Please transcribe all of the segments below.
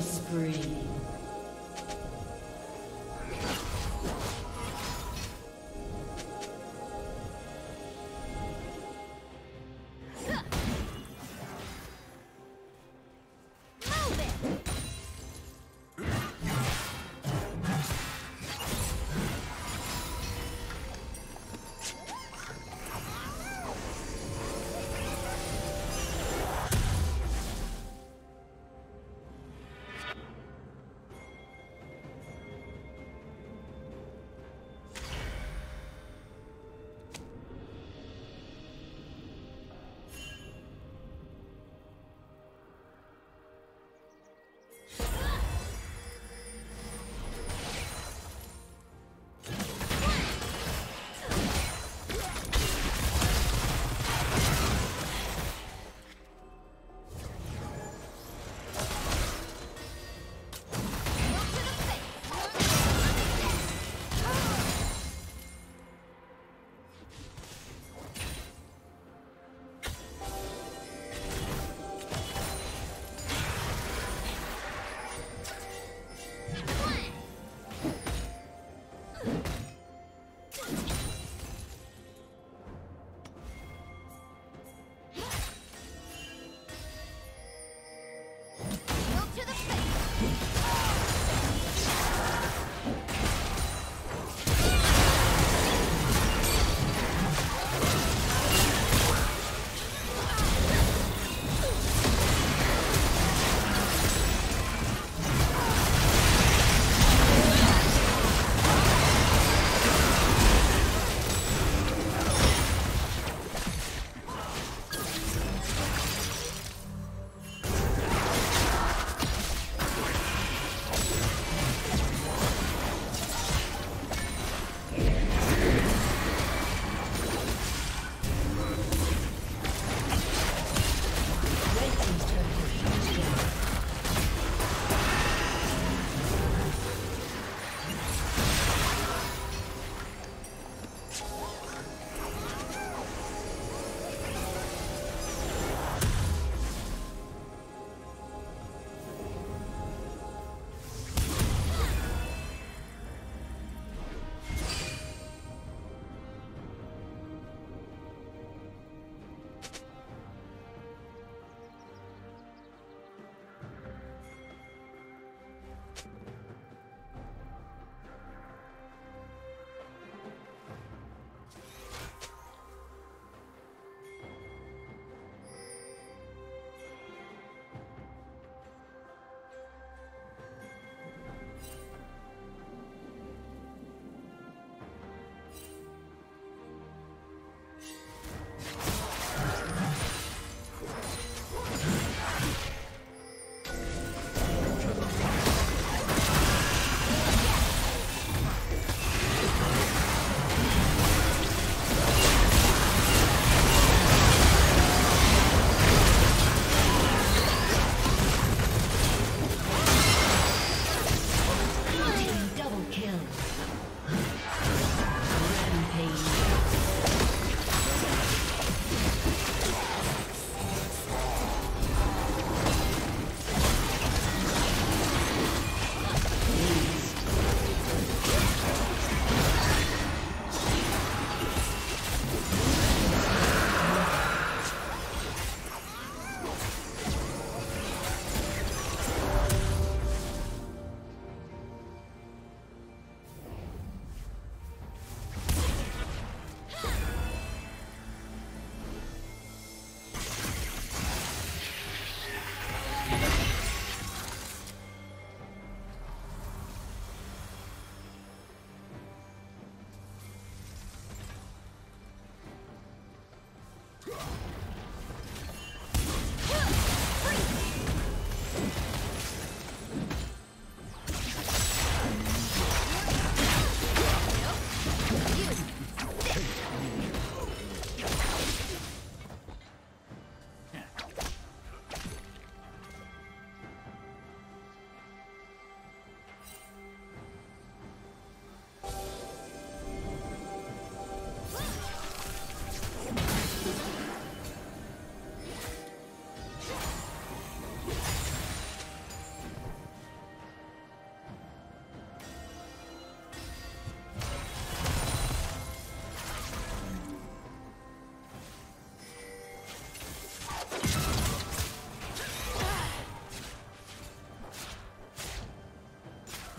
Spree.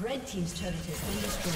Red team's turret has been destroyed.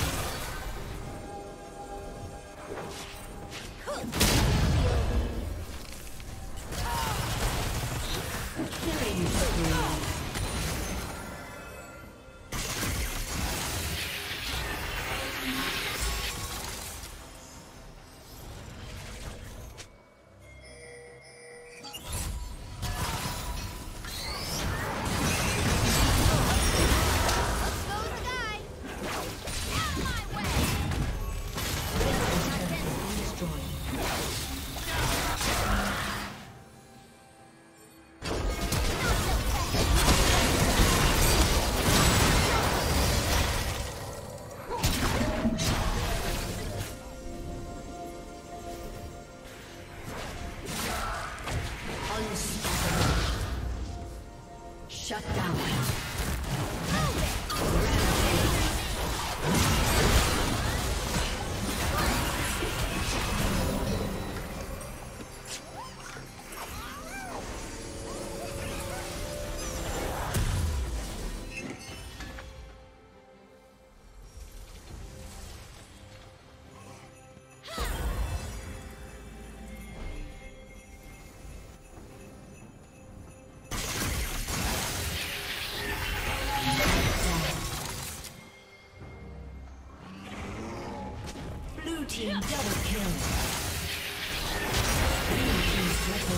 Double kill. Double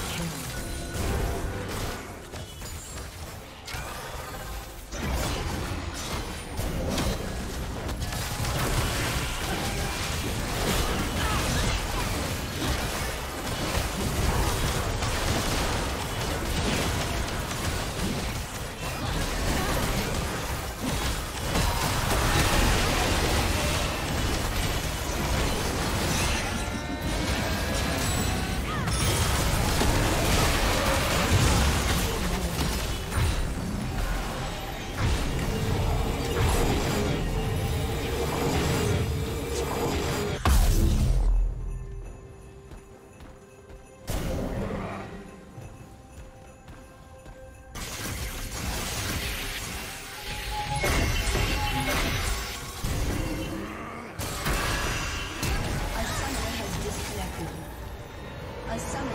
kill. A summoner has disconnected.